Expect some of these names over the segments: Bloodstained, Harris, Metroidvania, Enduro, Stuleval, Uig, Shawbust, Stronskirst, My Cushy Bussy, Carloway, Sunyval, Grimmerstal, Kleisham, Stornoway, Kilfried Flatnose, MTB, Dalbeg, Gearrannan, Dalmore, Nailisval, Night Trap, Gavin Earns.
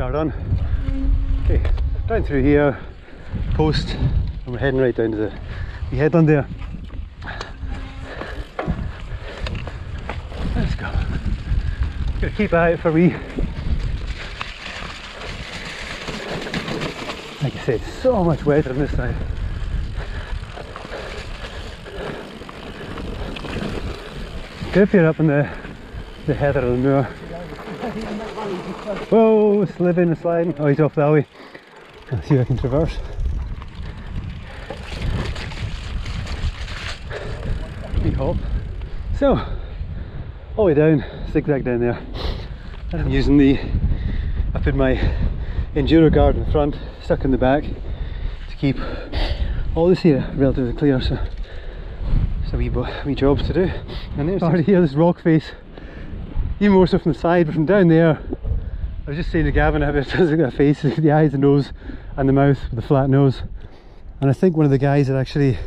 start on. Okay, down through here, post, and we're heading right down to the headland there. Let's go. Gotta keep an eye out for wee. Like I said, so much weather on this side. Good if you're up in the heather and the moor. Whoa, sliving and sliding. Oh, he's off that way. Let's see if I can traverse. Wee hop. So, all the way down, zigzag down there. And I'm using the, I put my enduro guard in front, stuck in the back, to keep all this here relatively clear. So it's a wee job to do. And there's already here this rock face, even more so from the side, but from down there. I was just saying to Gavin how it doesn't get a face, the eyes, the nose, and the mouth with the flat nose. And I think one of the guys that actually,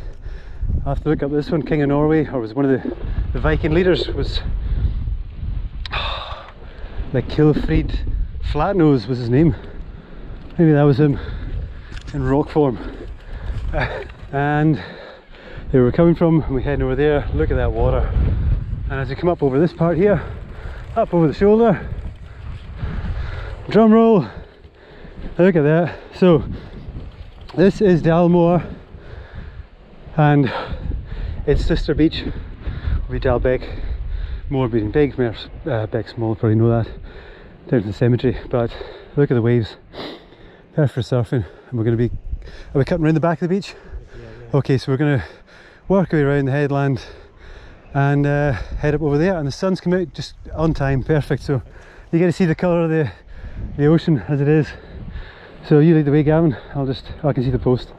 I have to look up this one, King of Norway, or was one of the Viking leaders, was the Kilfried Flatnose was his name. Maybe that was him in rock form. And there we were coming from, and we heading over there. Look at that water. And as we come up over this part here, up over the shoulder, drum roll, look at that. So this is Dalmore, and its sister beach will be Dalbeg. More being big, Beck's small, probably know that, down to the cemetery. But look at the waves, there for surfing. And we're going to be, are we cutting around the back of the beach? Yeah. Okay, so we're going to work our way around the headland and head up over there. And the sun's come out just on time, perfect. So you get to see the colour of the ocean as it is. So you lead the way, Gavin. I can see the post.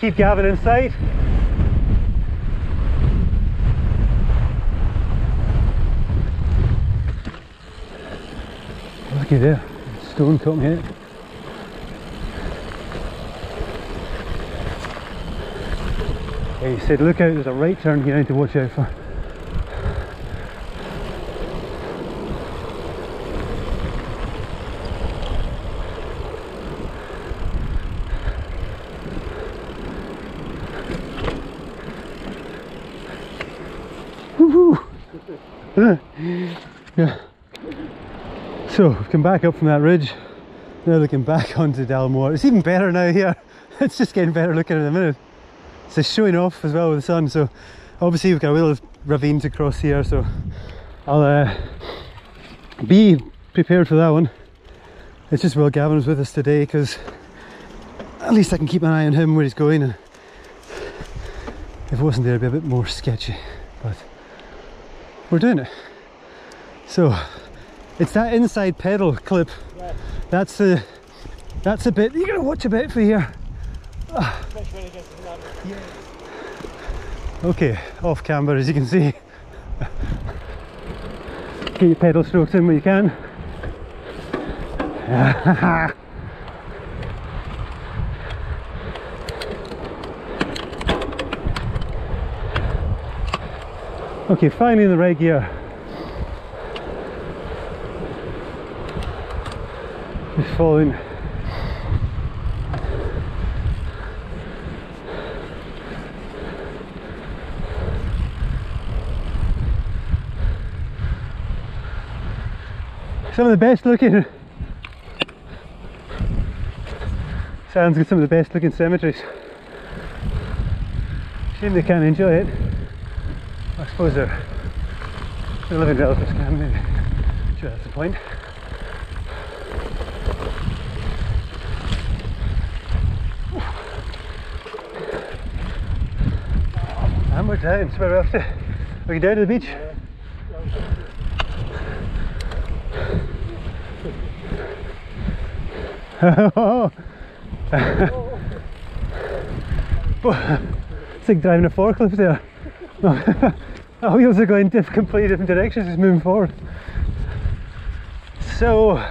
Keep Gavin inside. Looky there, stone caught me out. Yeah, he said look out, there's a right turn here I need to watch out for. Yeah. So we've come back up from that ridge. Now looking back onto Dalmore. It's even better now here. It's just getting better looking in a minute. It's just showing off as well with the sun. So obviously we've got a little ravine to cross here. So I'll be prepared for that one. It's just well Gavin was with us today because at least I can keep an eye on him where he's going. And if it wasn't there, it'd be a bit more sketchy. But we're doing it. So it's that inside pedal clip. Yeah. That's a bit you gotta watch a bit for here. Yeah. Okay, off camber as you can see. Get your pedal strokes in where you can. Okay, finally in the right gear. Just following. Some of the best looking. Sounds like some of the best looking cemeteries. Shame they can't enjoy it. I suppose they're living relatives can maybe. Sure, that's the point. And we're down, so we're after. Are we down to the beach? It's like driving a forklift there. Our wheels are going completely different directions, it's moving forward. So,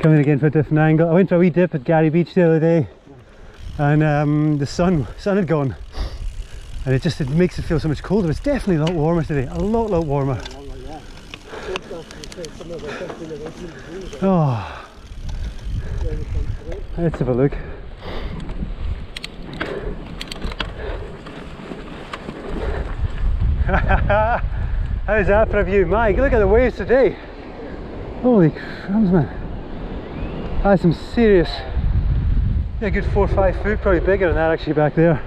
coming again for a different angle. I went for a wee dip at Gary Beach the other day, and the sun had gone, and it makes it feel so much colder. It's definitely a lot warmer today, a lot warmer. Oh, let's have a look. How's that for a view, Mike? Look at the waves today. Holy crumbs, man. That's some serious. Yeah, a good 4 or 5 foot, probably bigger than that actually back there.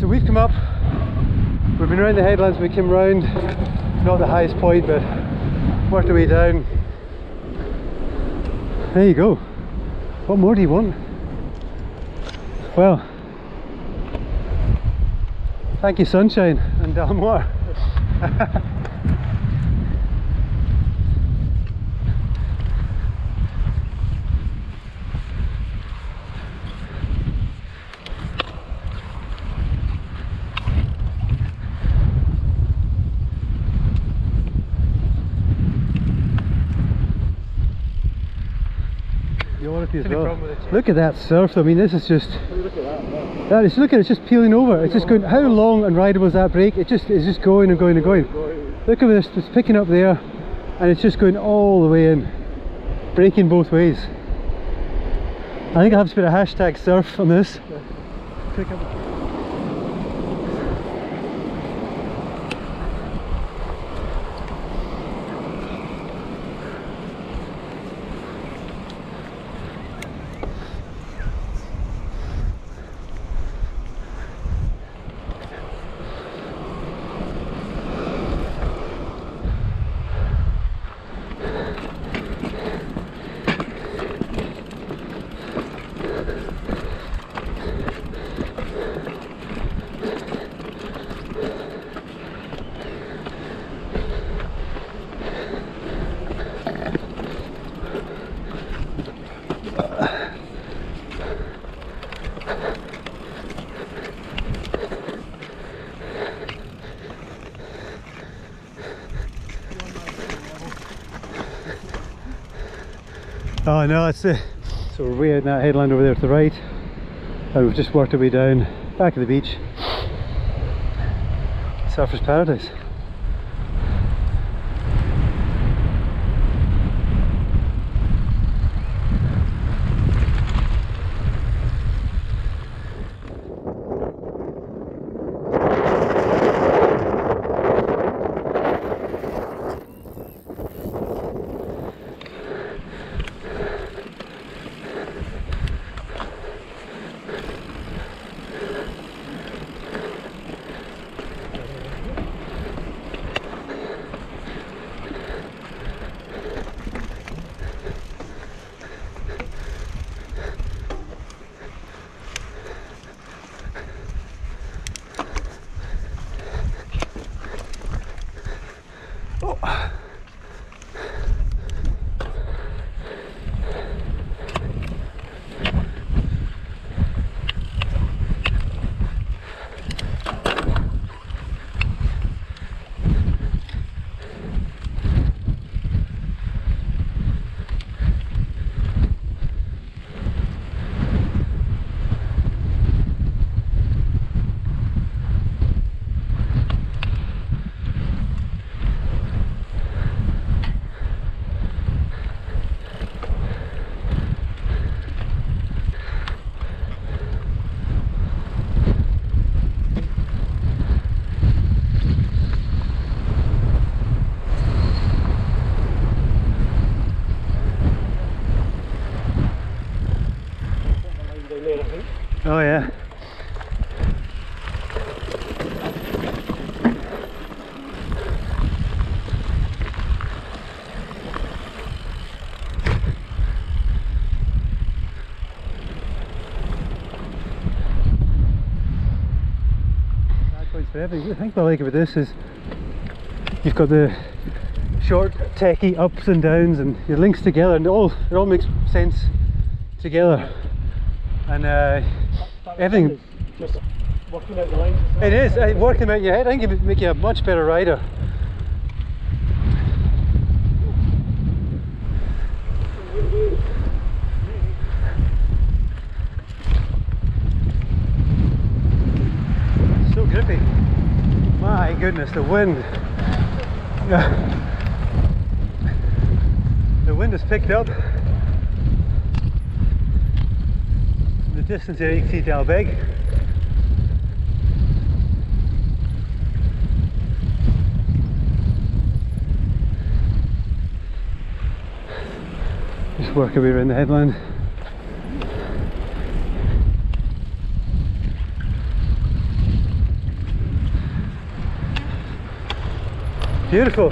So we've come up. We've been around the headlands. We came round, not the highest point, but worked our way down. There you go. What more do you want? Well. Thank you, sunshine and Dalmore. Look at that surf, I mean, this is just, look at that, that is, look at it, it's just peeling over, it's just going, how long and rideable is that break? It's just going and going and going. Look at this, it's picking up there, and it's just going all the way in, breaking both ways. I think I'll have to put a hashtag surf on this. Oh no, that's it. So we're way out in that headland over there to the right, and we've just worked our way down, back of the beach. Surfers paradise. Oh yeah. Bad points for everything. The thing I like about this is you've got the short, techie ups and downs, and your links together, and it all makes sense together. And everything. Just working out the lines. It is, working them out your head. I think it would make you a much better rider. So grippy. My goodness, the wind. The wind has picked up. In the distance there you can see Dalbeg. Just work our way around the headland. Beautiful.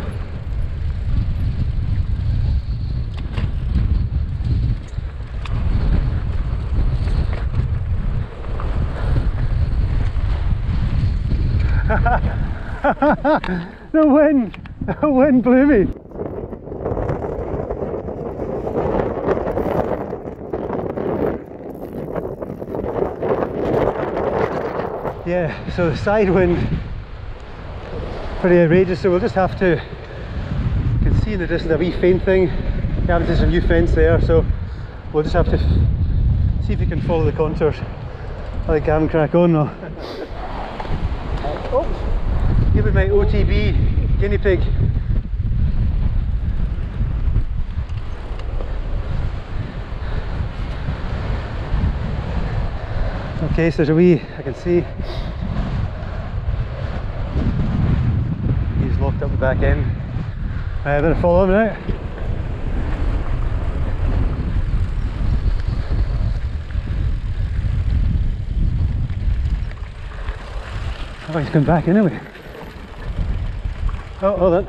The wind blew me. Yeah, so the side wind, pretty outrageous, so we'll just have to, you can see in the distance a wee faint thing, yeah, there's a new fence there, so we'll just have to see if we can follow the contours. I think Gavin crack on though. Oh. Give me my OTB guinea pig. Okay, so there's a wee, I can see. He's locked up the back end. I better follow him now. Oh, he's come back anyway. Oh, hold on.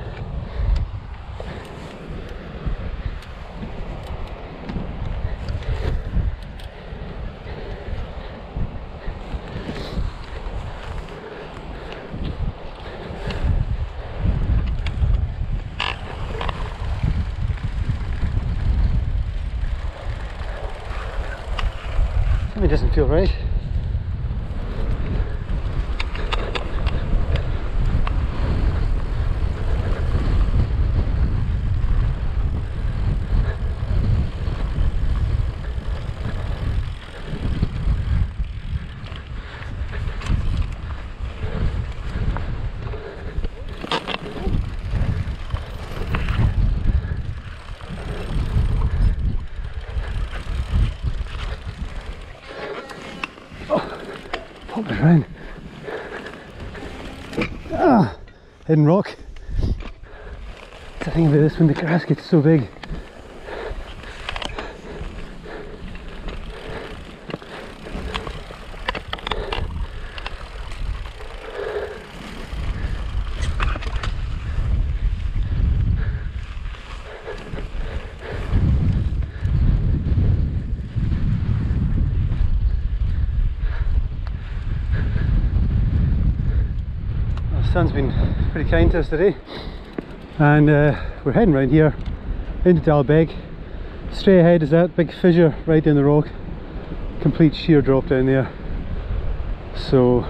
Something doesn't feel right. Hidden rock. That's the thing about this, when the grass gets so big. The sun's been pretty kind to us today, and we're heading round here into Dalbeg. Straight ahead is that big fissure right down the rock, complete sheer drop down there, so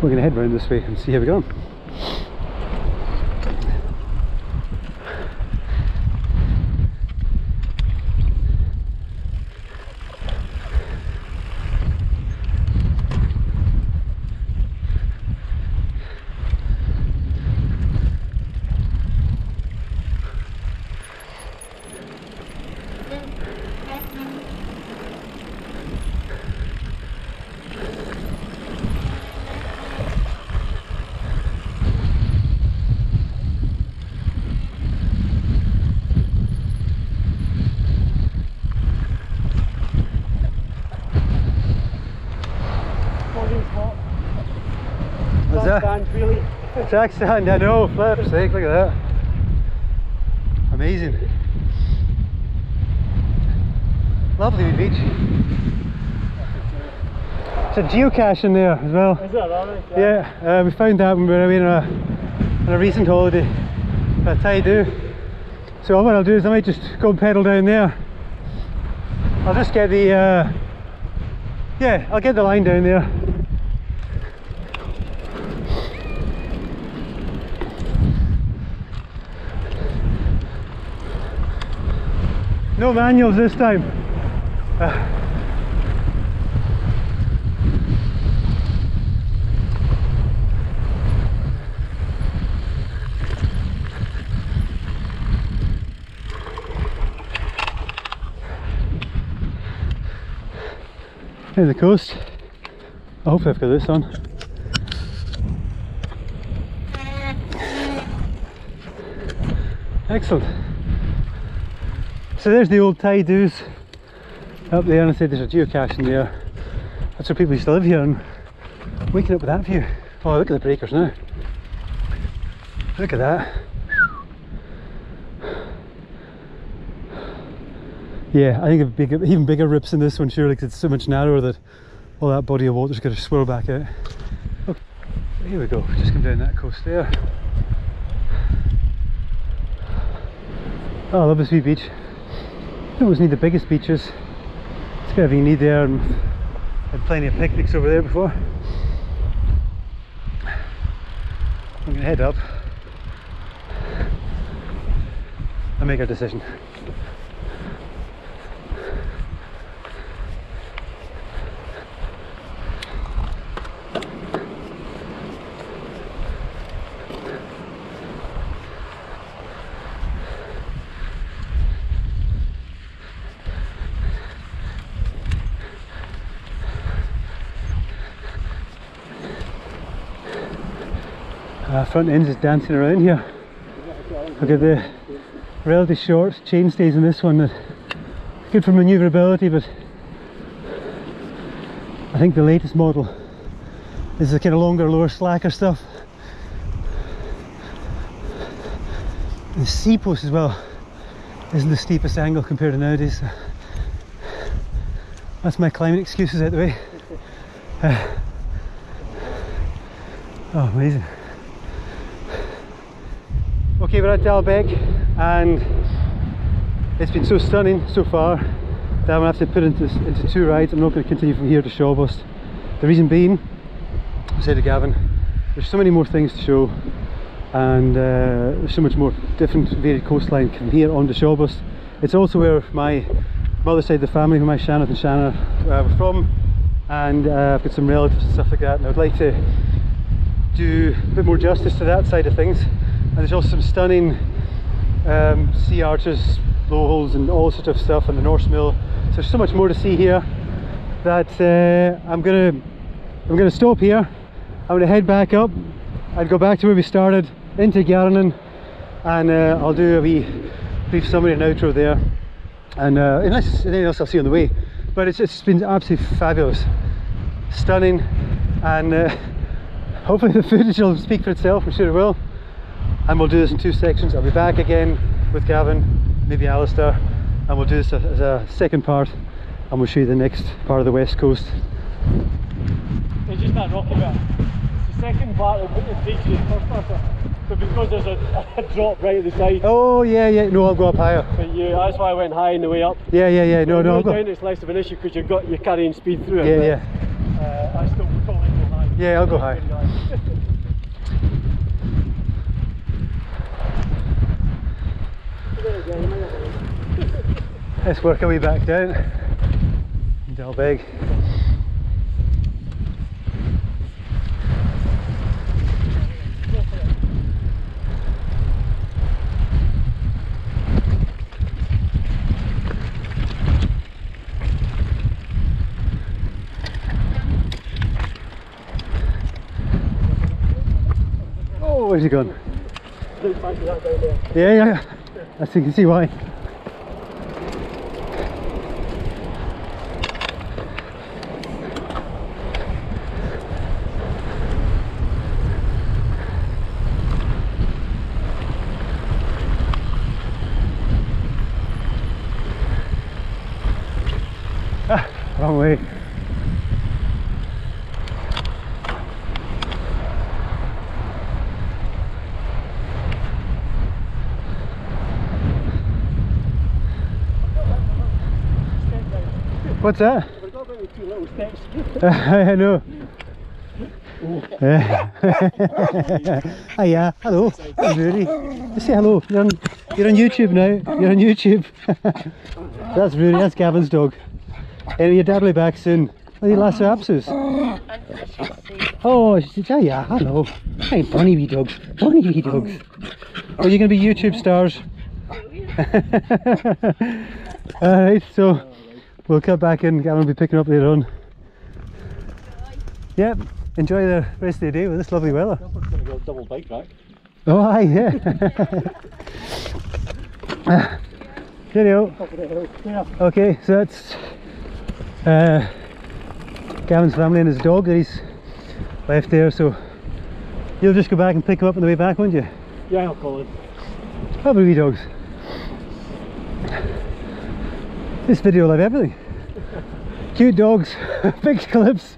we're going to head round this way and see how we go. Track stand, I know, flip's sake, look at that. Amazing. Lovely beach. There's a geocache in there as well. Is that right? Yeah, yeah, we found that when we were away on a recent holiday at Taidoo. So what I'll do is I might just go and pedal down there. I'll just get the, yeah, I'll get the line down there. No manuals this time. Near the coast. I hope I've got this on. Excellent. So there's the old tie-dos up there, and I said there's a geocache in there. That's where people used to live here, and waking up with that view. Oh, look at the breakers now. Look at that. Yeah, I think it'd be even bigger rips in this one, surely, because it's so much narrower that all that body of water's got to swirl back out. Okay, here we go, just come down that coast there. Oh, I love this wee beach. You always need the biggest beaches. It's got everything you need there, and had plenty of picnics over there before. I'm going to head up and make our decision. Front ends is dancing around here. Look at the relatively short chainstays in this one. That good for manoeuvrability, but I think the latest model is the kind of longer, lower, slacker stuff. And the C post as well isn't the steepest angle compared to nowadays. So that's my climbing excuses out the way. Oh, amazing. Okay, we're at Dalbeg, and it's been so stunning so far that I'm going to have to put into two rides. I'm not going to continue from here to Shawbust. The reason being, I said to Gavin, there's so many more things to show, and there's so much more different varied coastline from here on to Shawbust. It's also where my mother's side of the family, where my Shannon and Shannon were from, and I've got some relatives and stuff like that, and I'd like to do a bit more justice to that side of things. And there's also some stunning sea arches, blow holes and all sorts of stuff on the Norse Mill. So there's so much more to see here that I'm gonna stop here. I'm gonna head back up and go back to where we started, into Gearrannan, and I'll do a wee brief summary and outro there. And unless there's anything else I'll see on the way. But it's been absolutely fabulous, stunning, and hopefully the footage will speak for itself. I'm sure it will. And we'll do this in two sections. I'll be back again with Gavin, maybe Alistair, and we'll do this as a second part, and we'll show you the next part of the west coast. It's just that rocky bit. It's the second part of the beach is first part, but because there's a drop right at the side. Oh yeah, yeah. No, I'll go up higher. But you, that's why I went high on the way up. Yeah, yeah, yeah. No, no. Down, it's less of an issue because you're carrying speed through it. Yeah, yeah. I still would probably go high. Yeah, I'll go high. Let's work our way back down Dalbeg. Oh, where's he gone? Yeah, yeah. I think you can see why. Ah, wrong way. What's that? We've got about 2 little steps. I know. Hiya, hello. Just say hello. You're on YouTube now. You're on YouTube. That's Rudy, that's Gavin's dog. And you're dabbling back soon. With your lasso-apsis. Oh, yeah, yeah, hello. Hey, bunny wee dogs. Bunny wee dogs. Oh, you're going to be YouTube stars. Alright, so we'll cut back in. Gavin will be picking up later on. Yep, enjoy the rest of the day with this lovely weather. I'm going to go double bike back. Oh, aye, yeah. Cheerio. Okay, so that's Gavin's family and his dog that he's left there, so you'll just go back and pick him up on the way back, won't you? Yeah, I'll call him. Probably wee dogs. This video will have everything. Cute dogs, big cliffs,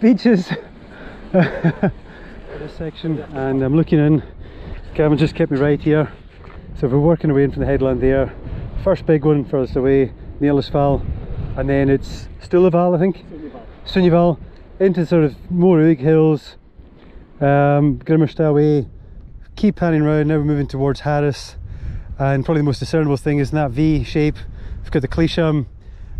beaches. This section, and I'm looking in. Gavin just kept me right here. So we're working away in from the headland there. First big one furthest away, Nailisval, and then it's Stuleval, I think. Sunyval, into sort of more Uig hills, Grimmerstal way. Keep panning round. Now we're moving towards Harris, and probably the most discernible thing is in that V shape. We've got the Kleisham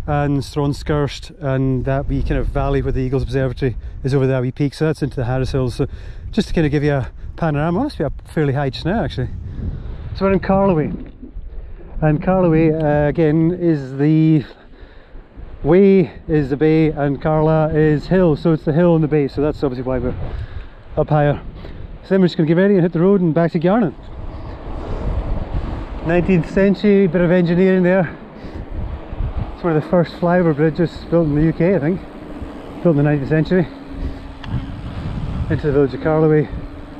and Stronskirst, and that wee kind of valley where the Eagles Observatory is over that wee peak. So that's into the Harris hills. So just to kind of give you a panorama, it must be a fairly high just now actually. So we're in Carloway, and Carloway again is the way is the bay, and Carla is hill, so it's the hill and the bay, so that's obviously why we're up higher. So then we're just going to get ready and hit the road and back to Gearrannan. 19th century, bit of engineering there. It's one of the first flyover bridges built in the UK, I think. Built in the 19th century. Into the village of Carloway.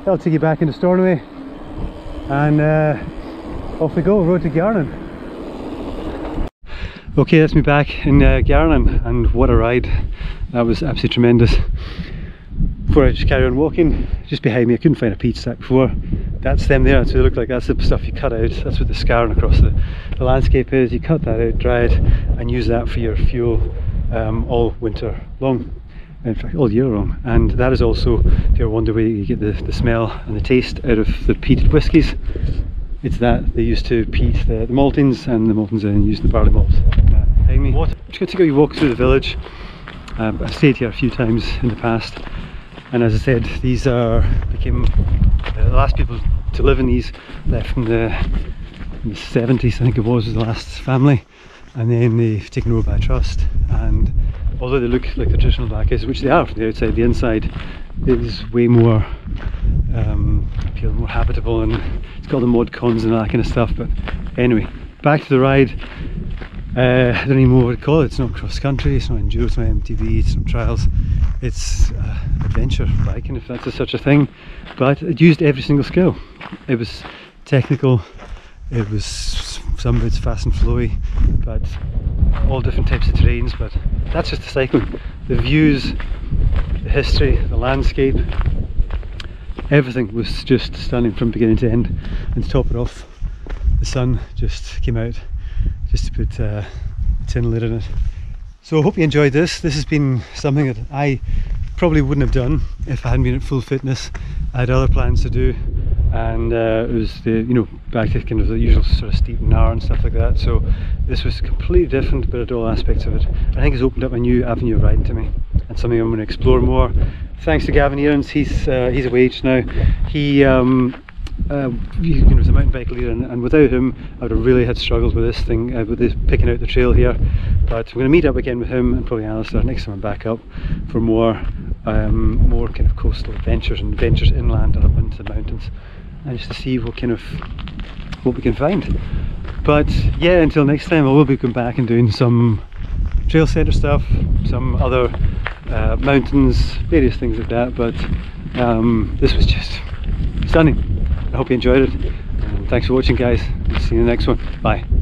That'll take you back into Stornoway. And off we go, road to Gearrannan. Okay, that's me back in Gearrannan, and what a ride. That was absolutely tremendous. Before I just carry on walking, just behind me I couldn't find a peach stack before. That's them there, so they look like that's the stuff you cut out. That's what the scarring across the landscape is. You cut that out, dry it, and use that for your fuel all winter long. In fact, all year long. And that is also, if you're wondering where you get the smell and the taste out of the peated whiskies, it's that they used to peat the maltings, and the maltings then used the barley malt. Water. Just going to take a walk through the village. I've stayed here a few times in the past, and as I said, these became the last people to live in these, left in the 70s, I think it was the last family, and then they've taken over by trust. And although they look like the traditional barges, which they are from the outside, the inside is way more feel more habitable, and it's got the mud cons and all that kind of stuff. But anyway, back to the ride. I don't even know what to call it. It's not cross country, it's not enduro, it's not MTB, it's not trials, it's adventure biking, if that's such a thing. But it used every single skill. It was technical, it was some of it's fast and flowy, but all different types of terrains. But that's just the cycling. The views, the history, the landscape, everything was just stunning from beginning to end. And to top it off, the sun just came out just to put a tin lid on it. So I hope you enjoyed this. This has been something that I probably wouldn't have done if I hadn't been at full fitness. I had other plans to do, and it was the, you know, back to kind of the usual sort of steep Nairn and stuff like that. So this was completely different, but at all aspects of it. I think it's opened up a new avenue of riding to me, and something I'm going to explore more. Thanks to Gavin Earns. He's away just now. He was a mountain bike leader, and without him I would have really had struggles with this thing, with this picking out the trail here. But we're going to meet up again with him and probably Alistair next time I'm back up for more kind of coastal adventures and adventures inland and up into the mountains, and just to see what we can find. But yeah, until next time, I will be coming back and doing some trail centre stuff, some other mountains, various things like that. But this was just stunning. I hope you enjoyed it. Thanks for watching, guys. See you in the next one. Bye.